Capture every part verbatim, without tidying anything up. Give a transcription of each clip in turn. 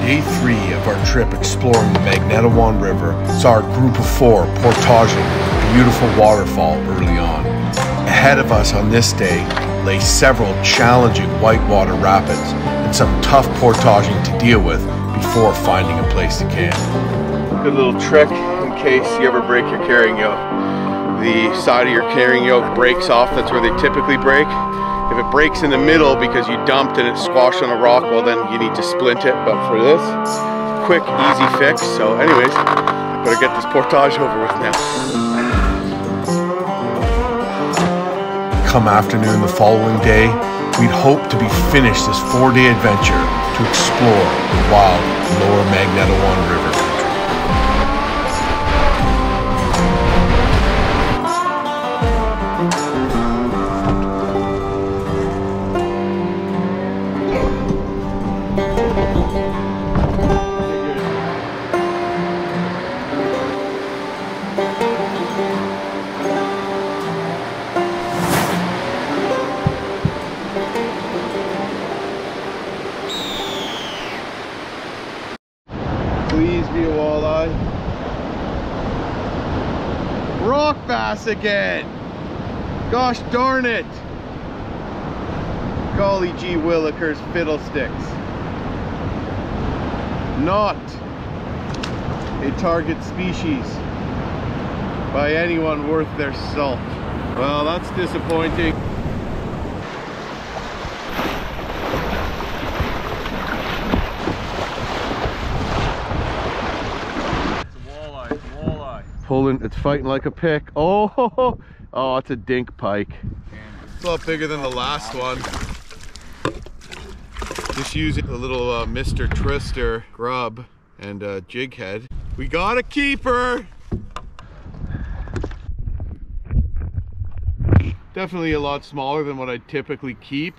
Day three of our trip exploring the Magnetawan River saw our group of four portaging a beautiful waterfall early on. Ahead of us on this day lay several challenging whitewater rapids and some tough portaging to deal with before finding a place to camp. Good little trick in case you ever break your carrying yoke. The side of your carrying yoke breaks off, that's where they typically break. If it breaks in the middle because you dumped and it squashed on a rock, well then you need to splint it, but for this, quick, easy fix. So anyways, better get this portage over with now. Come afternoon the following day, we'd hoped to be finished this four-day adventure to explore the wild lower Magnetawan River country. Again. Gosh darn it. Golly gee willikers fiddlesticks. Not a target species by anyone worth their salt. Well, that's disappointing. Pulling, it's fighting like a pick. Oh, ho, ho. Oh, it's a dink pike. It's a lot bigger than the last one. Just using a little uh, Mister Twister grub and uh, jig head. We got a keeper. Definitely a lot smaller than what I typically keep,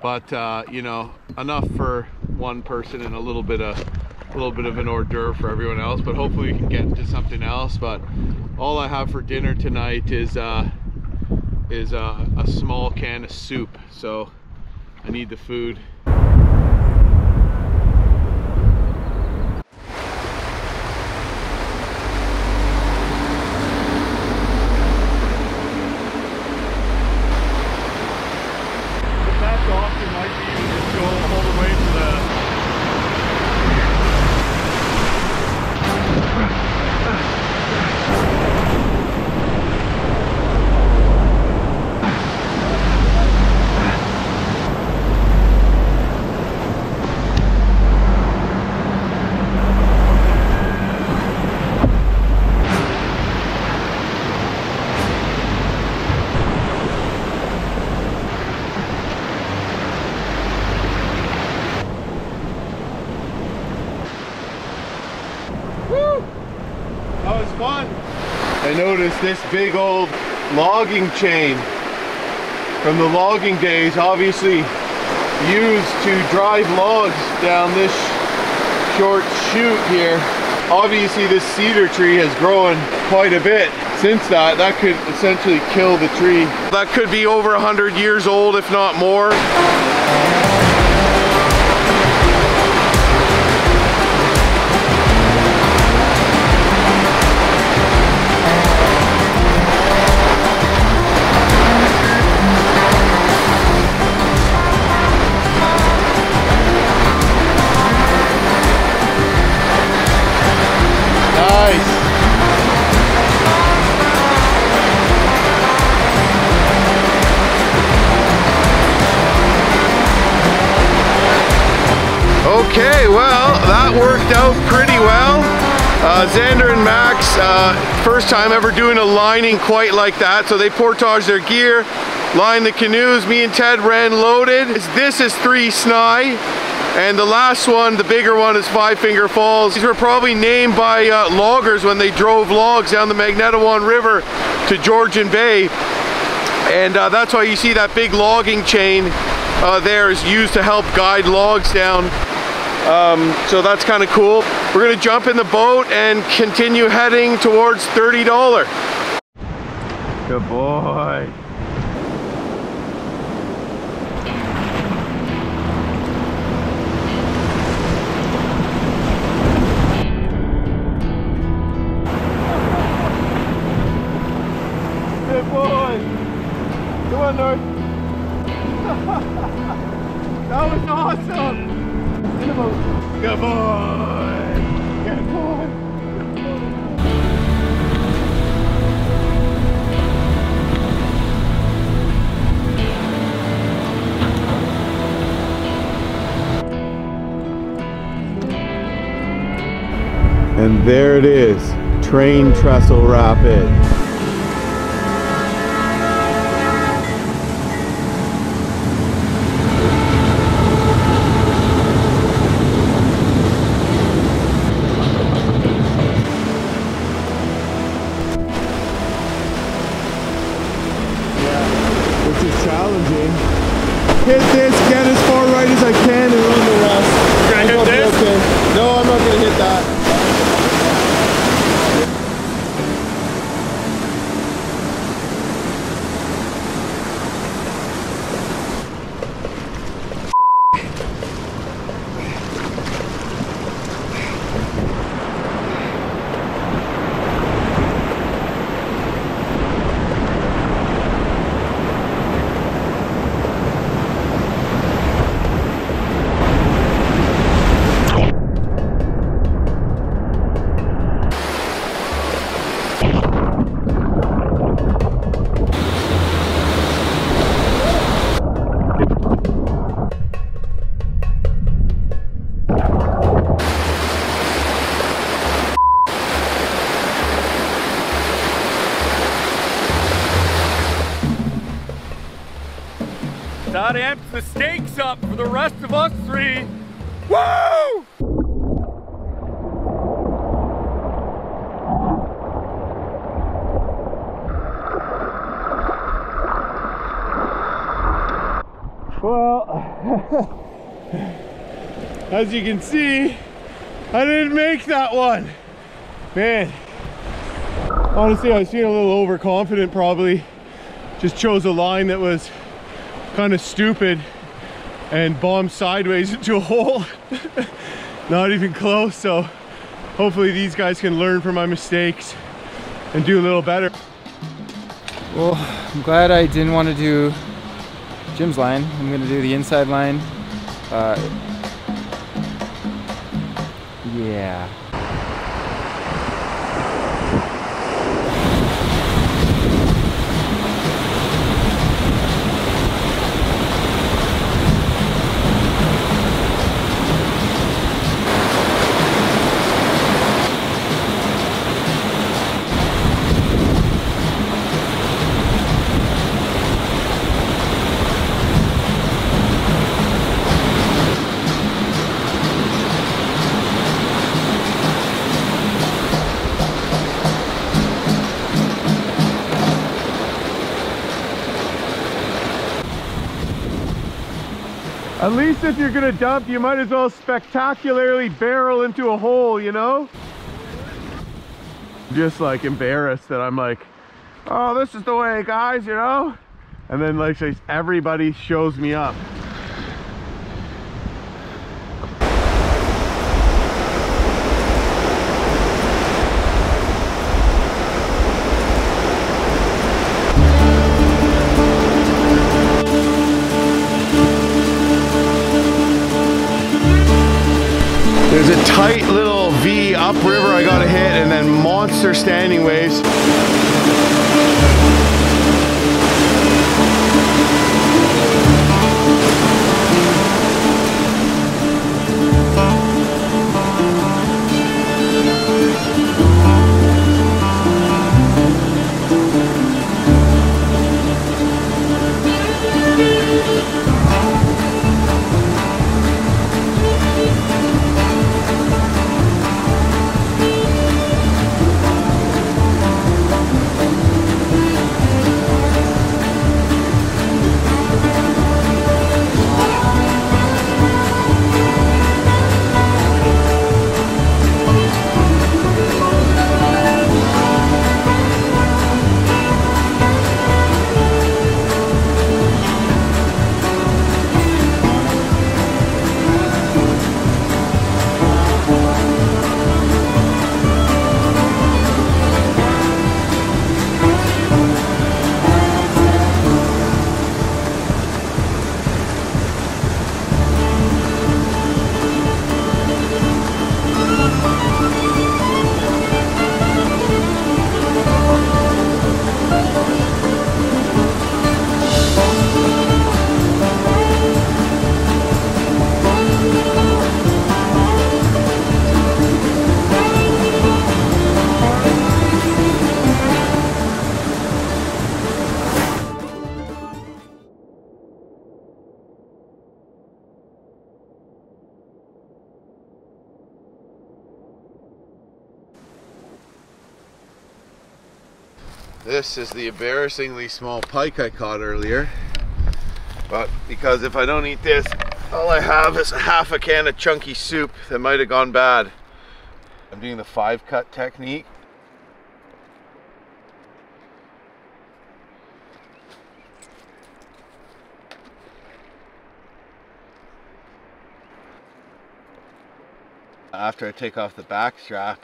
but uh, you know, enough for one person and a little bit of. A little bit of an hors d'oeuvre for everyone else, but hopefully we can get into something else. But all I have for dinner tonight is uh, is uh, a small can of soup, so I need the food. Notice this big old logging chain from the logging days, obviously used to drive logs down this short chute here. Obviously this cedar tree has grown quite a bit since that. That could essentially kill the tree. That could be over one hundred years old, if not more. Okay, well, that worked out pretty well. Uh, Xander and Max, uh, first time ever doing a lining quite like that, so they portaged their gear, lined the canoes, me and Ted ran loaded. This is three sni, and the last one, the bigger one, is Five Finger Falls. These were probably named by uh, loggers when they drove logs down the Magnetawan River to Georgian Bay, and uh, that's why you see that big logging chain uh, there is used to help guide logs down. Um, so that's kind of cool. We're going to jump in the boat and continue heading towards Thirty-Dollar. Good boy. That was awesome! In the boat. Good boy! Good boy! And there it is, Train Trestle Rapids. Hit this, get as far right as I can, and run the rest. You're gonna hit this? Okay. No, I'm not gonna hit that. That amps the stakes up for the rest of us three. Woo! Well, as you can see, I didn't make that one. Man, honestly, I was feeling a little overconfident probably. Just chose a line that was kind of stupid and bombed sideways into a hole. Not even close, so hopefully these guys can learn from my mistakes and do a little better. Well, I'm glad I didn't want to do Jim's line. I'm gonna do the inside line. Uh, yeah. At least if you're gonna dump, you might as well spectacularly barrel into a hole, you know? Just like embarrassed that I'm like, oh, this is the way, guys, you know? And then like everybody shows me up. There's a tight little V upriver I gotta hit, and then monster standing waves. This is the embarrassingly small pike I caught earlier. But because if I don't eat this, all I have is a half a can of chunky soup that might have gone bad. I'm doing the five cut technique. After I take off the back strap,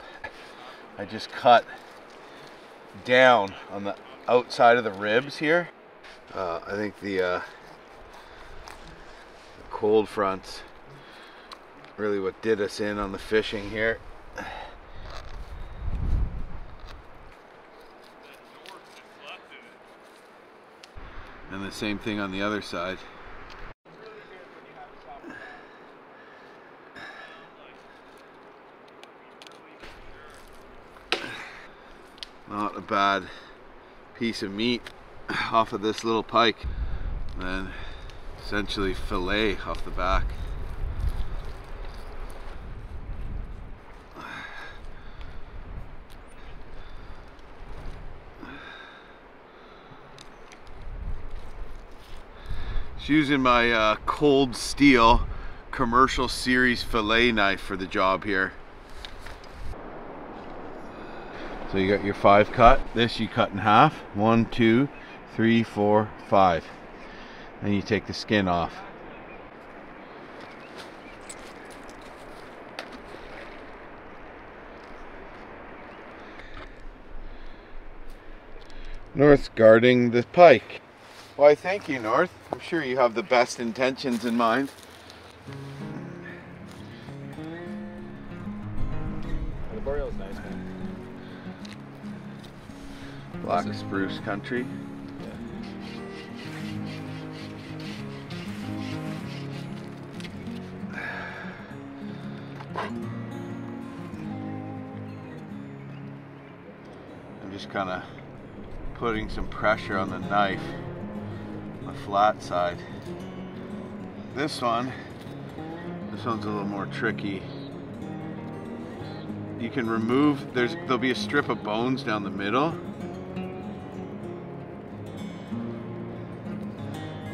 I just cut down on the outside of the ribs here. Uh, I think the, uh, the cold fronts really what did us in on the fishing here. And the same thing on the other side. Not a bad piece of meat off of this little pike. And then essentially fillet off the back. Just using my uh, cold steel commercial series fillet knife for the job here. So you got your five cut. This you cut in half. One, two, three, four, five. And you take the skin off. North's guarding the pike. Why, thank you, North. I'm sure you have the best intentions in mind. The boreal's nice, man. Black spruce country. Yeah. I'm just kind of putting some pressure on the knife on the flat side. This one, this one's a little more tricky. You can remove, there's, there'll be a strip of bones down the middle.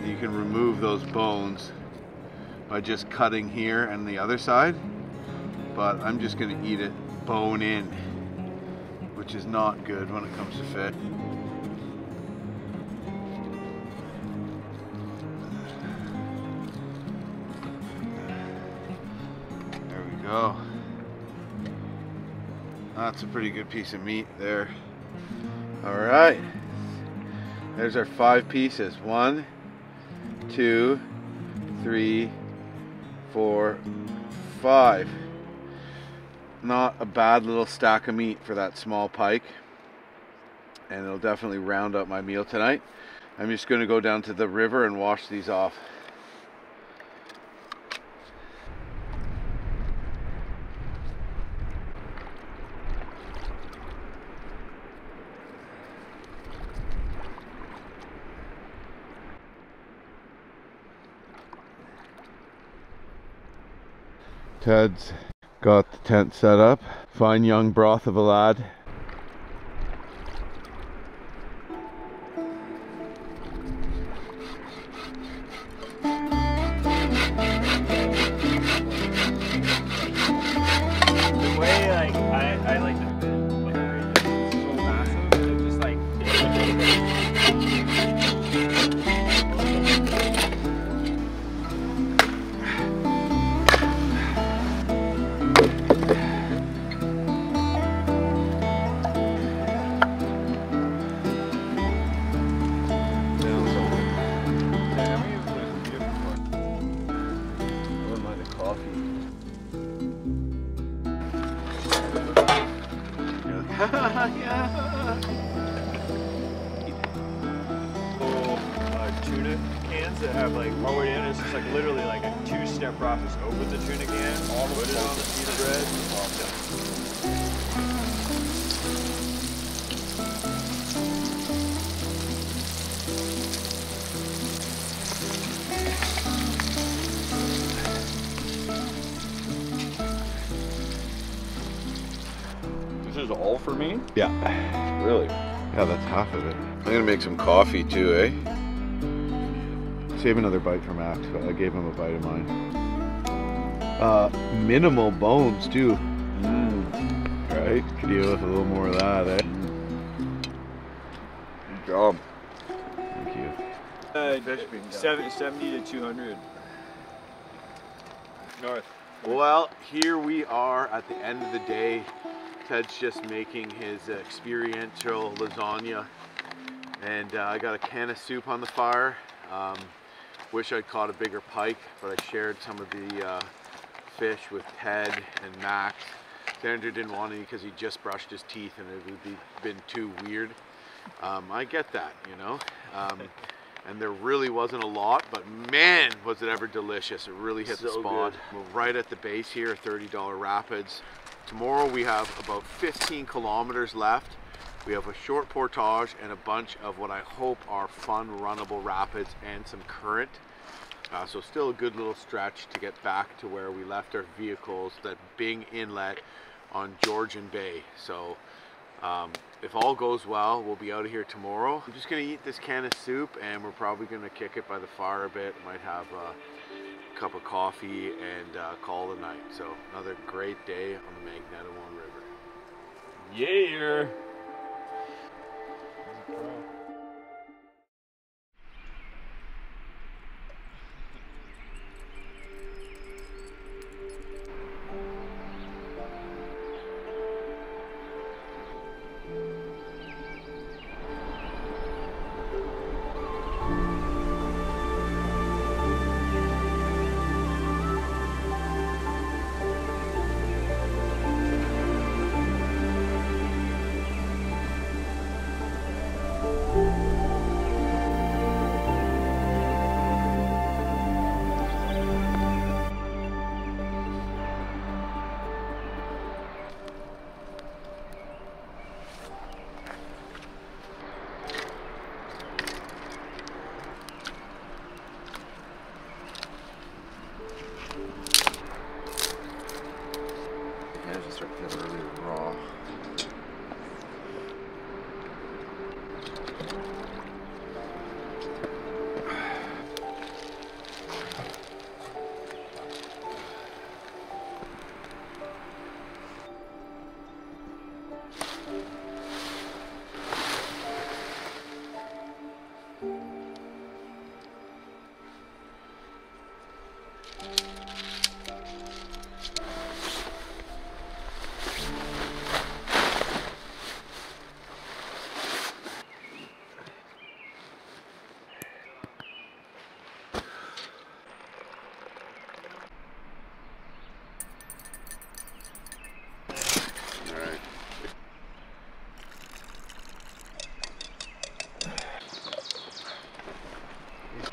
You can remove those bones by just cutting here and the other side, but I'm just going to eat it bone in, which is not good when it comes to fish. There we go. That's a pretty good piece of meat there. All right, there's our five pieces. One, two, three, four, five. Not a bad little stack of meat for that small pike, and it'll definitely round up my meal tonight. I'm just going to go down to the river and wash these off. Ted's got the tent set up. Fine young broth of a lad. All for me? Yeah. Really? Yeah, that's half of it. I'm gonna make some coffee too, eh? Save another bite for Max, but I gave him a bite of mine. Uh, minimal bones too. Mm. Right? Could deal with a little more of that, eh? Good job. Thank you. Uh, Fish being seventy to two hundred. North. Well, here we are at the end of the day. Ted's just making his experiential lasagna, and uh, I got a can of soup on the fire. Um, wish I'd caught a bigger pike, but I shared some of the uh, fish with Ted and Max. Sandra didn't want any because he just brushed his teeth and it would be been too weird. Um, I get that, you know. Um, And there really wasn't a lot, but man, was it ever delicious. It really hit so the spot. Good. We're right at the base here, thirty dollar rapids. Tomorrow we have about fifteen kilometers left. We have a short portage and a bunch of what I hope are fun, runnable rapids and some current. Uh, so still a good little stretch to get back to where we left our vehicles, that Bing Inlet on Georgian Bay. So. Um, if all goes well, we'll be out of here tomorrow. I'm just gonna eat this can of soup and we're probably gonna kick it by the fire a bit. Might have a cup of coffee and uh, call it a night. So another great day on the Magnetawan River. Yeah!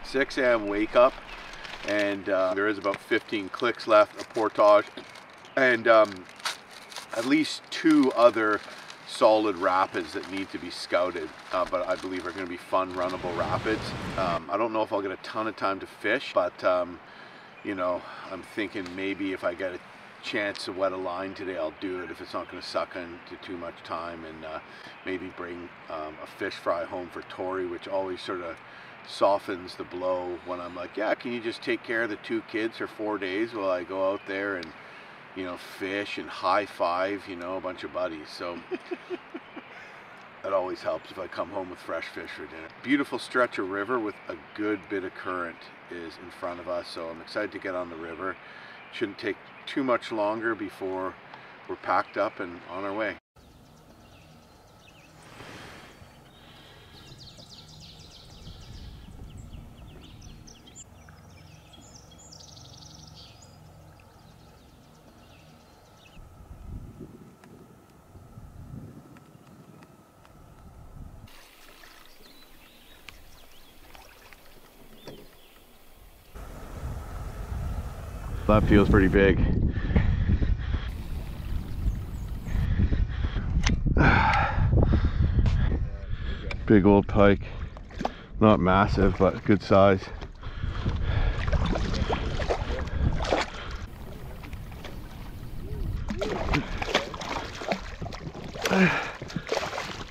six A M wake up, and uh, there is about fifteen clicks left of portage, and um, at least two other solid rapids that need to be scouted, uh, but I believe are going to be fun, runnable rapids. Um, I don't know if I'll get a ton of time to fish, but um, you know, I'm thinking maybe if I get a chance to wet a line today, I'll do it if it's not going to suck into too much time, and uh, maybe bring um, a fish fry home for Tori, which always sort of softens the blow when I'm like, yeah, can you just take care of the two kids for four days while I go out there and, you know, fish and high five, you know, a bunch of buddies. So that always helps if I come home with fresh fish for dinner. Beautiful stretch of river with a good bit of current is in front of us, so I'm excited to get on the river. Shouldn't take too much longer before we're packed up and on our way. That feels pretty big. Big old pike. Not massive, but good size.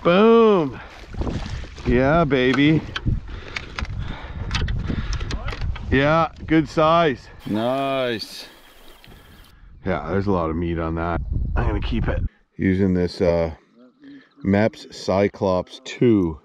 Boom! Yeah, baby. Yeah, good size. Nice. Yeah, there's a lot of meat on that. I'm gonna keep it. Using this uh, Mepps Cyclops two.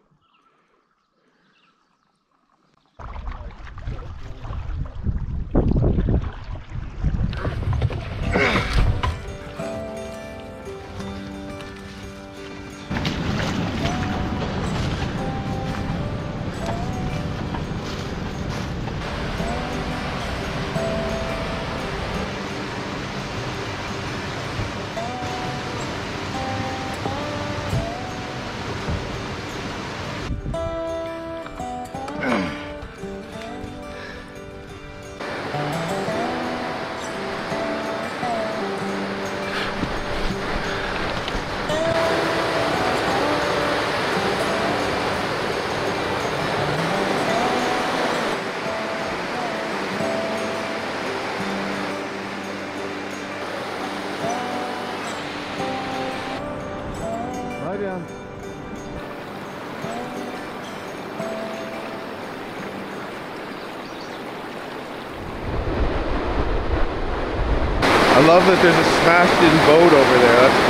I love that there's a smashed-in boat over there. That's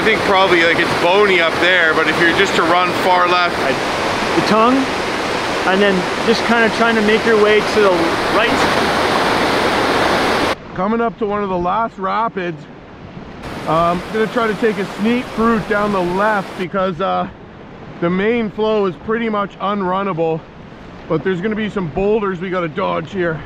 fun. I think probably like it's bony up there, but if you're just to run far left, I'd... the tongue, and then just kind of trying to make your way to the right. Coming up to one of the last rapids. Um, I'm gonna try to take a sneak route down the left because uh, the main flow is pretty much unrunnable, but there's gonna be some boulders we gotta dodge here.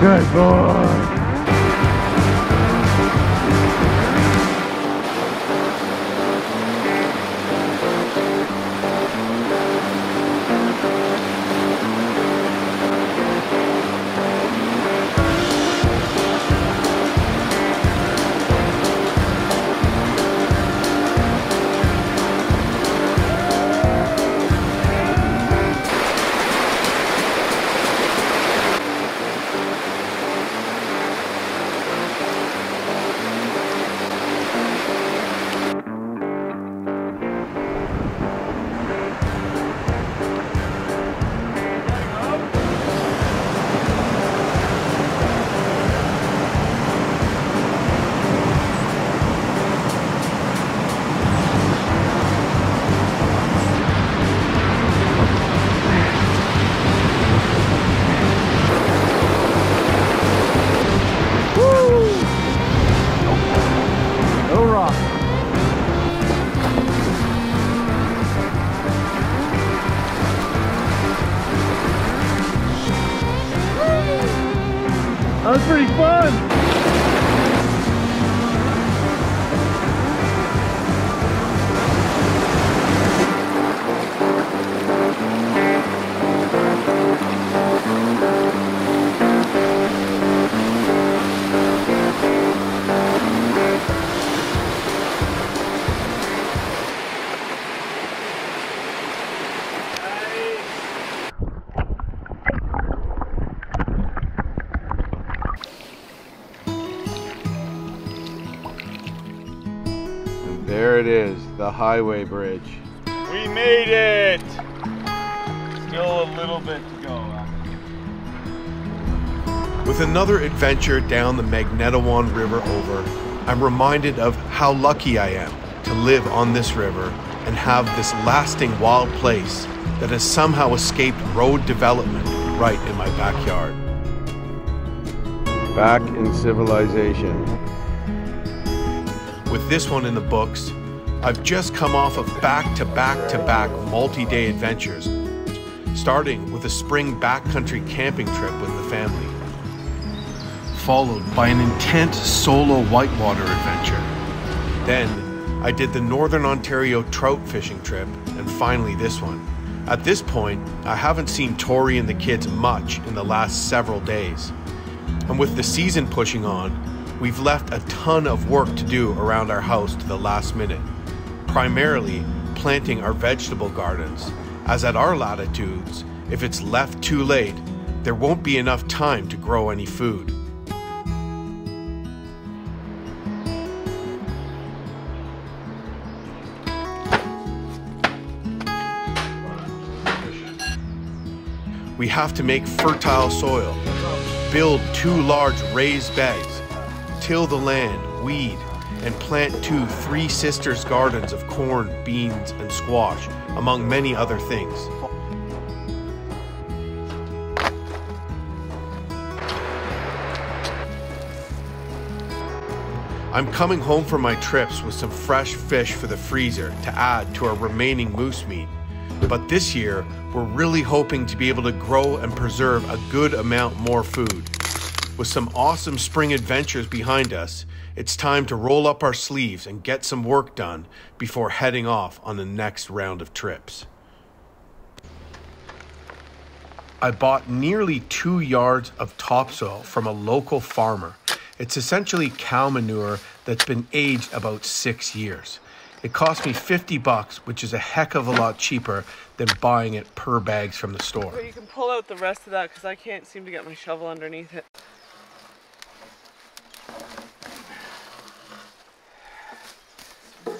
Good boy. That was pretty fun! There it is, the highway bridge. We made it! Still a little bit to go. With another adventure down the Magnetawan River over, I'm reminded of how lucky I am to live on this river and have this lasting wild place that has somehow escaped road development right in my backyard. Back in civilization. with this one in the books, I've just come off of back-to-back-to-back multi-day adventures, starting with a spring backcountry camping trip with the family, followed by an intense solo whitewater adventure. Then I did the Northern Ontario trout fishing trip, and finally this one. At this point, I haven't seen Tori and the kids much in the last several days. And with the season pushing on, we've left a ton of work to do around our house to the last minute, primarily planting our vegetable gardens, as at our latitudes, if it's left too late, there won't be enough time to grow any food. We have to make fertile soil, build two large raised beds, till the land, weed, and plant two Three Sisters gardens of corn, beans, and squash, among many other things. I'm coming home from my trips with some fresh fish for the freezer to add to our remaining moose meat, but this year we're really hoping to be able to grow and preserve a good amount more food. With some awesome spring adventures behind us, it's time to roll up our sleeves and get some work done before heading off on the next round of trips. I bought nearly two yards of topsoil from a local farmer. It's essentially cow manure that's been aged about six years. It cost me fifty bucks, which is a heck of a lot cheaper than buying it per bags from the store. But you can pull out the rest of that because I can't seem to get my shovel underneath it.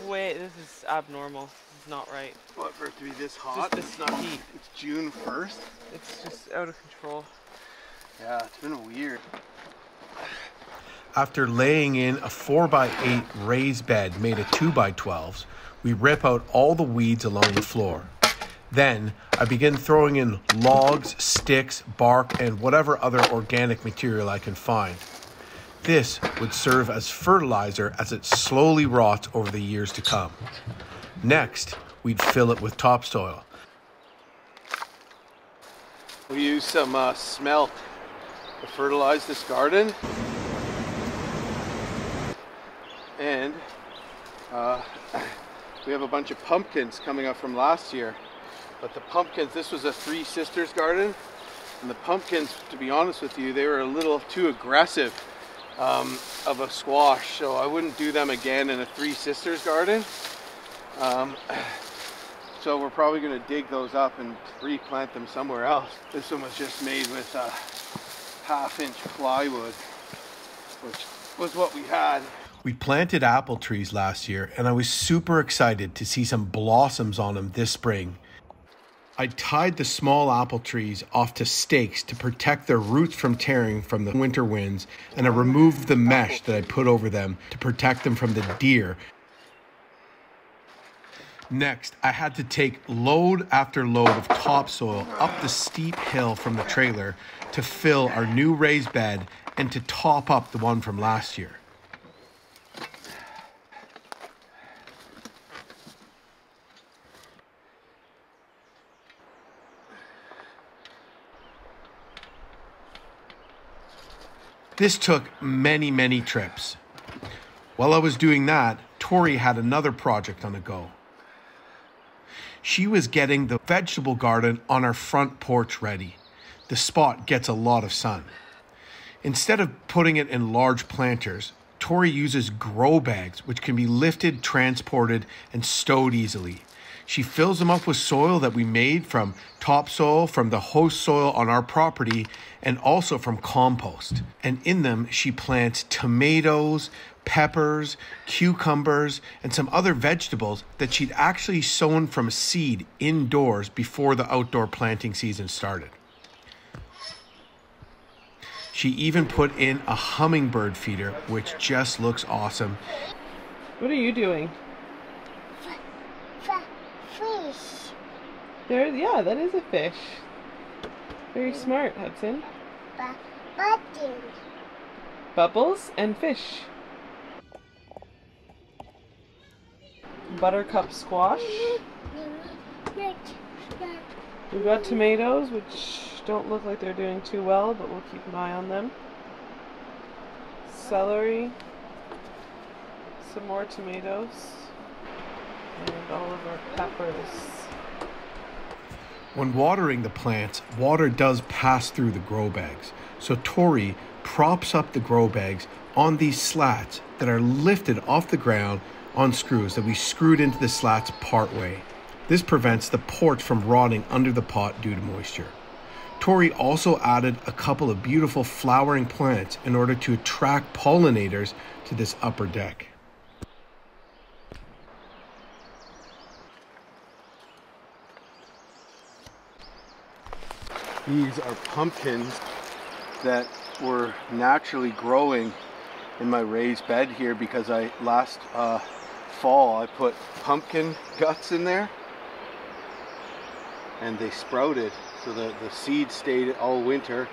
Wait, this is abnormal. This is not right. What, for it to be this hot? Just this it's heat. Not, it's June first. It's just out of control. Yeah, it's been weird. After laying in a four by eight raised bed made of two by twelves, we rip out all the weeds along the floor. Then I begin throwing in logs, sticks, bark, and whatever other organic material I can find. This would serve as fertilizer as it slowly rots over the years to come. Next, we'd fill it with topsoil. We use some uh, smelt to fertilize this garden. And uh, we have a bunch of pumpkins coming up from last year. But the pumpkins, this was a Three Sisters garden. And the pumpkins, to be honest with you, they were a little too aggressive. Um, of a squash, so I wouldn't do them again in a Three Sisters garden. Um, so we're probably going to dig those up and replant them somewhere else. This one was just made with uh, half-inch plywood, which was what we had. We planted apple trees last year, and I was super excited to see some blossoms on them this spring. I tied the small apple trees off to stakes to protect their roots from tearing from the winter winds, and I removed the mesh that I put over them to protect them from the deer. Next, I had to take load after load of topsoil up the steep hill from the trailer to fill our new raised bed and to top up the one from last year. This took many, many trips. While I was doing that, Tori had another project on the go. She was getting the vegetable garden on our front porch ready. The spot gets a lot of sun. Instead of putting it in large planters, Tori uses grow bags, which can be lifted, transported, and stowed easily. She fills them up with soil that we made from topsoil, from the host soil on our property, and also from compost. And in them, she plants tomatoes, peppers, cucumbers, and some other vegetables that she'd actually sown from seed indoors before the outdoor planting season started. She even put in a hummingbird feeder, which just looks awesome. What are you doing? There, yeah, that is a fish. Very smart, Hudson. Bubbles and fish. buttercup squash. We've got tomatoes, which don't look like they're doing too well, but we'll keep an eye on them. Celery, some more tomatoes, and all of our peppers. When watering the plants, water does pass through the grow bags. So Tori props up the grow bags on these slats that are lifted off the ground on screws that we screwed into the slats partway. This prevents the port from rotting under the pot due to moisture. Tori also added a couple of beautiful flowering plants in order to attract pollinators to this upper deck. These are pumpkins that were naturally growing in my raised bed here because I last uh, fall I put pumpkin guts in there and they sprouted, so the, the seed stayed all winter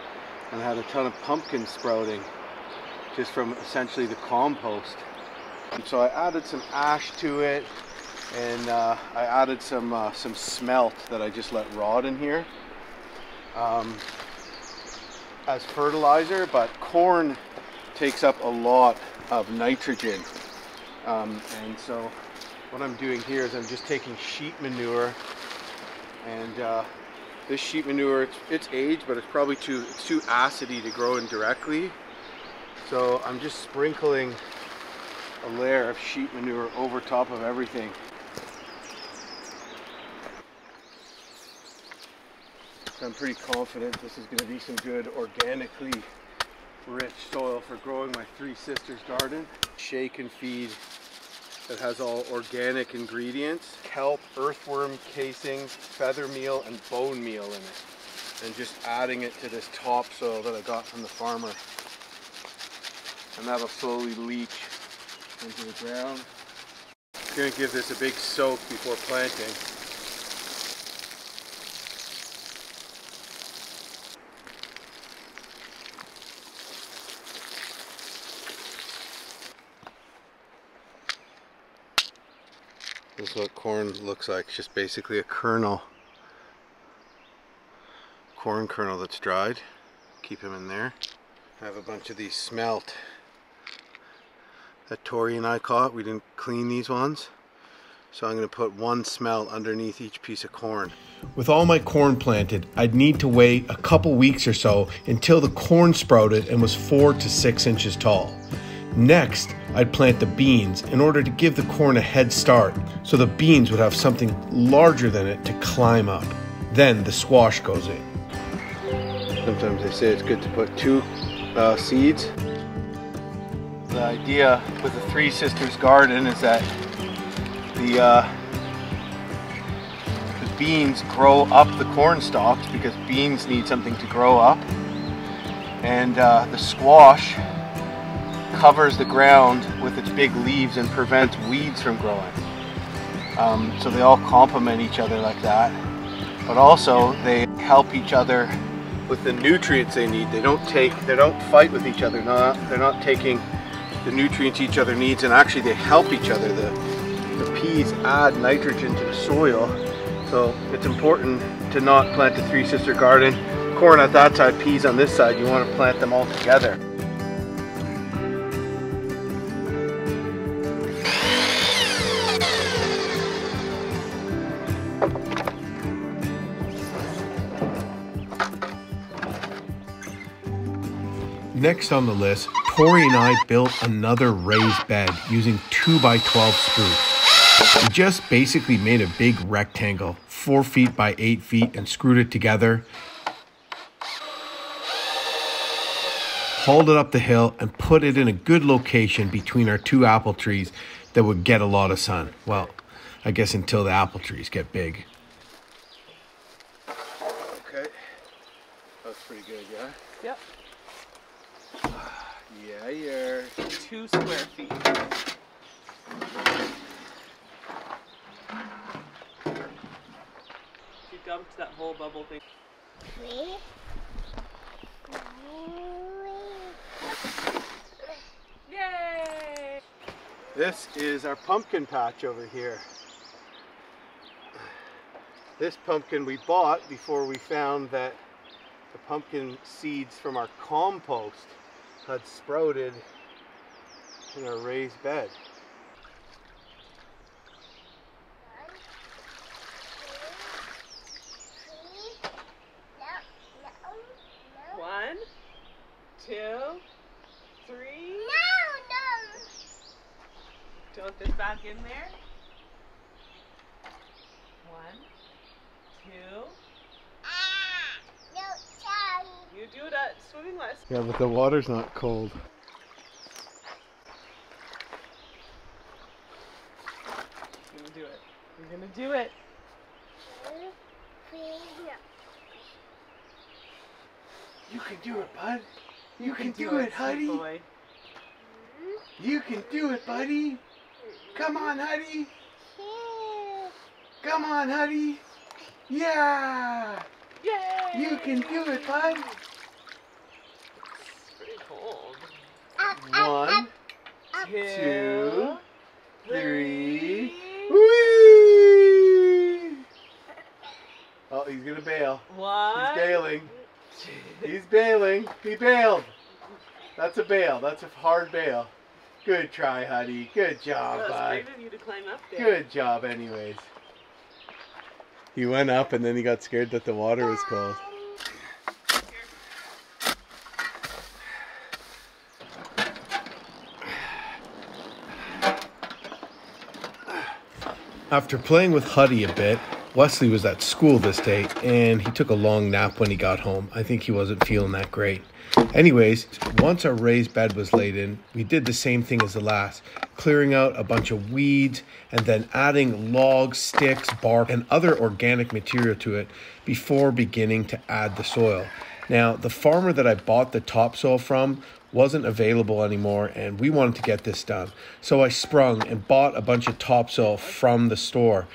and I had a ton of pumpkin sprouting just from essentially the compost. And so I added some ash to it and uh, I added some, uh, some smelt that I just let rot in here. Um, as fertilizer, but corn takes up a lot of nitrogen, um, and so what I'm doing here is I'm just taking sheep manure, and uh, this sheep manure, it's, it's aged, but it's probably too it's too acidy to grow in directly, so I'm just sprinkling a layer of sheep manure over top of everything. I'm pretty confident this is going to be some good organically rich soil for growing my Three Sisters garden. Shake and feed that has all organic ingredients, kelp, earthworm casings, feather meal and bone meal in it, and just adding it to this topsoil that I got from the farmer, and that'll slowly leach into the ground. I'm going to give this a big soak before planting. This is what corn looks like. It's just basically a kernel, corn kernel that's dried. Keep them in there. I have a bunch of these smelt that Tori and I caught. We didn't clean these ones. So I'm going to put one smelt underneath each piece of corn. With all my corn planted, I'd need to wait a couple weeks or so until the corn sprouted and was four to six inches tall. Next, I'd plant the beans in order to give the corn a head start so the beans would have something larger than it to climb up. Then the squash goes in. Sometimes they say it's good to put two uh, seeds. The idea with the Three Sisters garden is that the, uh, the beans grow up the corn stalks because beans need something to grow up, and uh, the squash covers the ground with its big leaves and prevents weeds from growing. Um, so they all complement each other like that, but also they help each other with the nutrients they need. They don't take, they don't fight with each other. Not, they're not taking the nutrients each other needs, and actually they help each other. The, the peas add nitrogen to the soil, so it's important to not plant the Three Sister garden. Corn at that side, peas on this side. You want to plant them all together. Next on the list, Tori and I built another raised bed using two by twelve spruce. We just basically made a big rectangle, four feet by eight feet, and screwed it together. Hauled it up the hill and put it in a good location between our two apple trees that would get a lot of sun. Well, I guess until the apple trees get big. Okay, that's pretty good, yeah? Yep. Yeah, yeah. Two square feet. She dumped that whole bubble thing. Yay! This is our pumpkin patch over here. This pumpkin we bought before we found that the pumpkin seeds from our compost had sprouted in our raised bed. One, two, three. No, no. Tilt this back in there. One, two. Ah, no, Charlie. You do that swimming lesson. Yeah, but the water's not cold. You're gonna do it. You're gonna do it. You can do it, bud. You, you can, can do, do it, honey. Boy. You can do it, buddy. Come on, honey. Come on, honey. Yeah. Yay. You can do it, bud. It's pretty cold. One, two, three. Whee! Oh, he's gonna bail. What? He's bailing. He's bailing. He bailed. That's a bail. That's a hard bail. Good try, honey. Good job, bud. That was brave of you to climb up there. Good job, anyways. He went up and then he got scared that the water was cold. After playing with Huddy a bit, Wesley was at school this day, and he took a long nap when he got home. I think he wasn't feeling that great. Anyways, once our raised bed was laid in, we did the same thing as the last, clearing out a bunch of weeds and then adding logs, sticks, bark, and other organic material to it before beginning to add the soil. Now, the farmer that I bought the topsoil from wasn't available anymore, and we wanted to get this done. So I sprung and bought a bunch of topsoil from the store.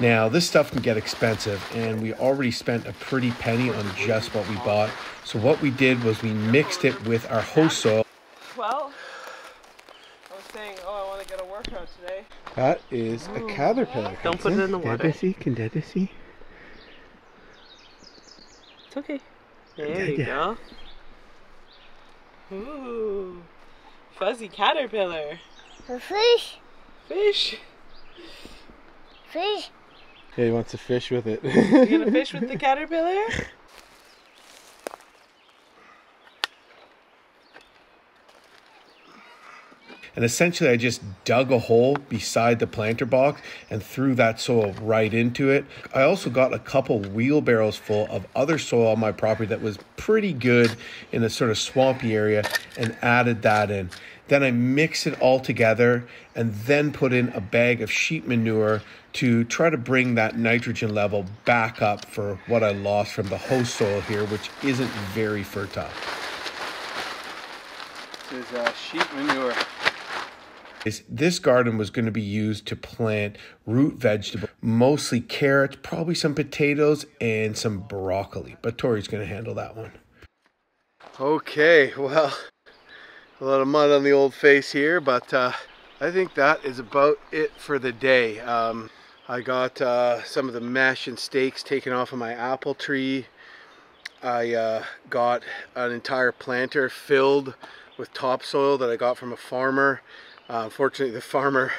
Now, this stuff can get expensive, and we already spent a pretty penny on just what we bought. So what we did was we mixed it with our host soil. Well, I was saying, oh, I want to get a workout today. That is a caterpillar. Don't put it in the water. Can Dada see? It's okay. There you go. Ooh, fuzzy caterpillar. A fish. Fish. Fish. Yeah, he wants to fish with it. You gonna fish with the caterpillar? And essentially I just dug a hole beside the planter box and threw that soil right into it. I also got a couple wheelbarrows full of other soil on my property that was pretty good in a sort of swampy area and added that in. Then I mix it all together and then put in a bag of sheep manure to try to bring that nitrogen level back up for what I lost from the host soil here, which isn't very fertile. This is uh, sheep manure. This garden was going to be used to plant root vegetables, mostly carrots, probably some potatoes and some broccoli. But Tori's going to handle that one. Okay, well, a lot of mud on the old face here, but uh, I think that is about it for the day. Um, I got uh, some of the mesh and stakes taken off of my apple tree. I uh, got an entire planter filled with topsoil that I got from a farmer. Uh, unfortunately, the farmer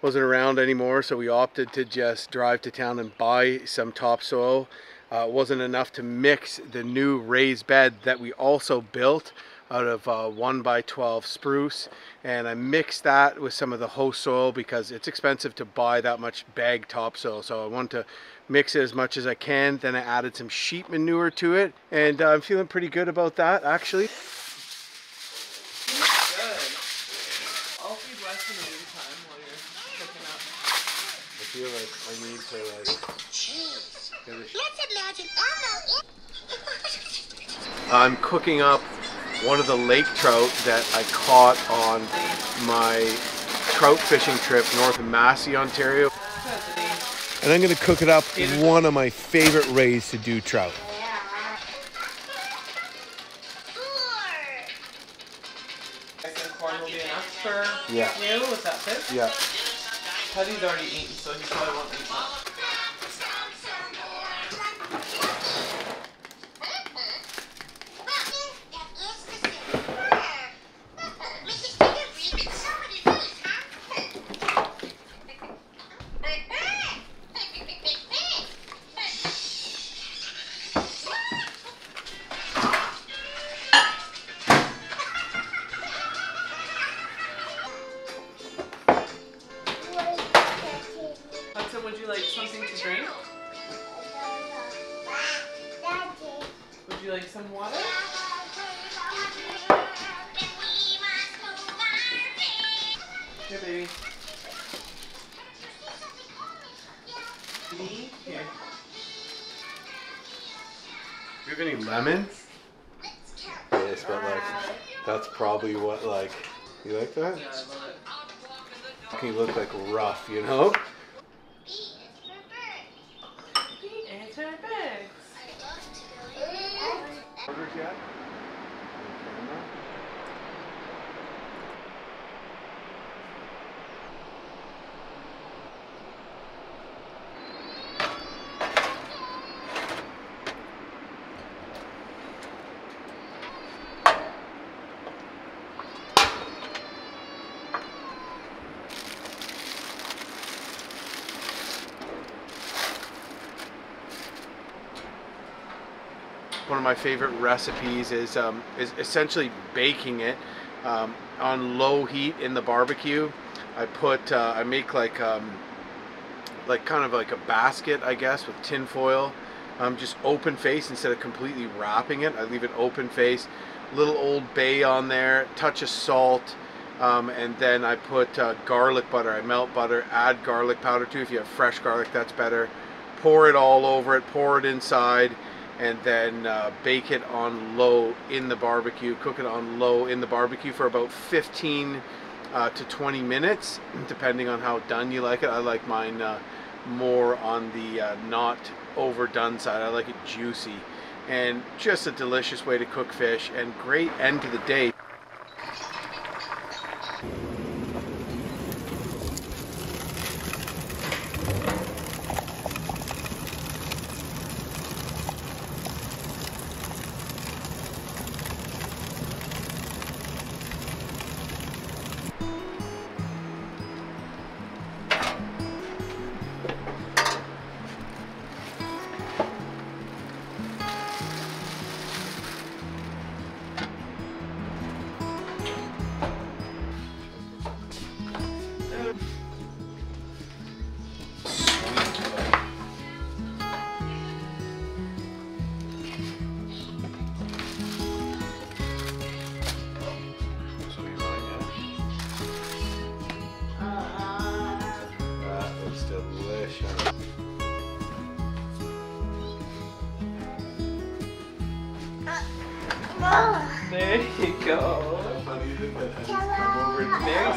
wasn't around anymore, so we opted to just drive to town and buy some topsoil. Uh, it wasn't enough to mix the new raised bed that we also built out of uh, one by twelve spruce, and I mixed that with some of the host soil because it's expensive to buy that much bag topsoil, so I wanted to mix it as much as I can. Then I added some sheep manure to it, and uh, I'm feeling pretty good about that, actually. feel like I need to like Jeez. finish. Let's imagine almost. I'm cooking up one of the lake trout that I caught on my trout fishing trip north of Massey, Ontario. And I'm gonna cook it up in one of my favorite ways to do trout. Yeah. New? Was that fish? Yeah. Teddy's already eaten, so he probably won't eat much. Here, baby. Me? Here. Do you have any lemons? Yes, but like, that's probably what, like, you like that? Yeah, I love it. You look like rough, you know? B is for bird. B is for birds. I love to go in. Orders yet? One of my favorite recipes is um, is essentially baking it um, on low heat in the barbecue. I put uh, I make like um, like kind of like a basket, I guess, with tin foil, um, just open face instead of completely wrapping it. I leave it open face, little Old Bay on there, touch of salt, um, and then I put uh, garlic butter. I melt butter, add garlic powder too. If you have fresh garlic, that's better. Pour it all over it. Pour it inside. And then uh, bake it on low in the barbecue, cook it on low in the barbecue for about fifteen uh, to twenty minutes, depending on how done you like it. I like mine uh, more on the uh, not overdone side. I like it juicy, and just a delicious way to cook fish and great end to the day. There you go. Very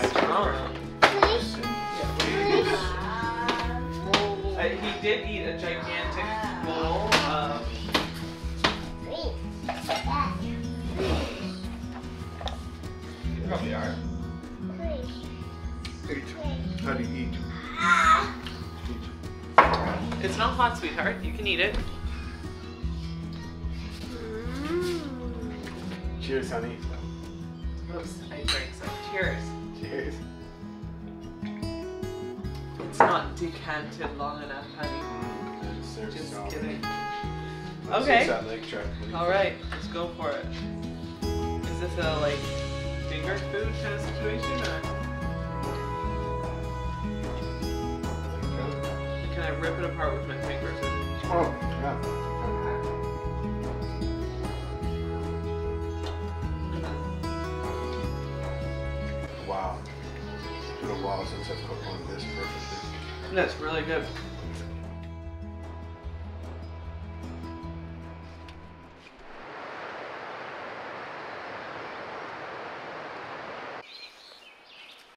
strong. Uh, he did eat a gigantic bowl of. You probably are. Eat. How do you eat? Eat. It's not hot, sweetheart. You can eat it. Cheers, honey. Oops, I drank some. Cheers. Cheers. It's not decanted long enough, honey. Just, just kidding. Let's okay. That lake truck, all right, let's go for it. Is this a like finger food kind of situation, or can I rip it apart with my fingers? Oh, yeah. Wow, it's been a while since I've cooked one this perfectly. That's really good.